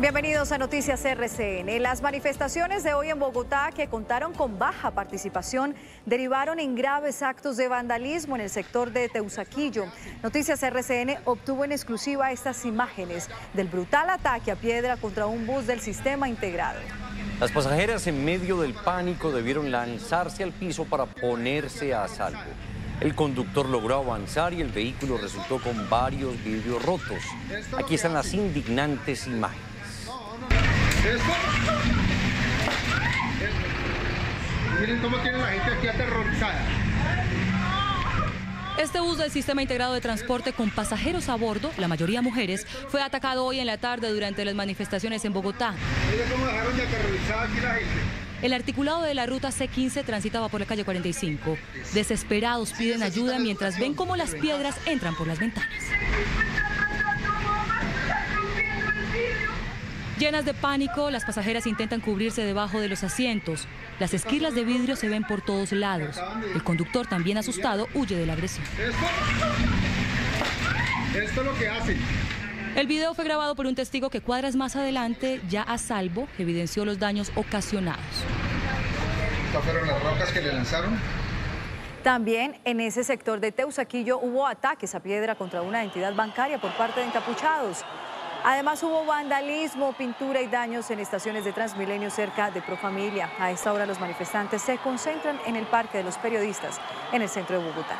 Bienvenidos a Noticias RCN. Las manifestaciones de hoy en Bogotá, que contaron con baja participación, derivaron en graves actos de vandalismo en el sector de Teusaquillo. Noticias RCN obtuvo en exclusiva estas imágenes del brutal ataque a piedra contra un bus del Sistema Integrado. Las pasajeras, en medio del pánico, debieron lanzarse al piso para ponerse a salvo. El conductor logró avanzar y el vehículo resultó con varios vidrios rotos. Aquí están las indignantes imágenes. Miren cómo tiene la gente aquí aterrorizada. Este bus del Sistema Integrado de Transporte con pasajeros a bordo, la mayoría mujeres, fue atacado hoy en la tarde durante las manifestaciones en Bogotá. Miren cómo dejaron de aterrorizada aquí la gente. El articulado de la ruta C15 transitaba por la calle 45. Desesperados piden ayuda mientras ven cómo las piedras entran por las ventanas. Llenas de pánico, las pasajeras intentan cubrirse debajo de los asientos. Las esquirlas de vidrio se ven por todos lados. El conductor, también asustado, huye de la agresión. Esto es lo que hacen. El video fue grabado por un testigo que cuadras más adelante, ya a salvo, evidenció los daños ocasionados. Estas fueron las rocas que le lanzaron. También en ese sector de Teusaquillo hubo ataques a piedra contra una entidad bancaria por parte de encapuchados. Además hubo vandalismo, pintura y daños en estaciones de Transmilenio cerca de Profamilia. A esta hora los manifestantes se concentran en el Parque de los Periodistas, en el centro de Bogotá.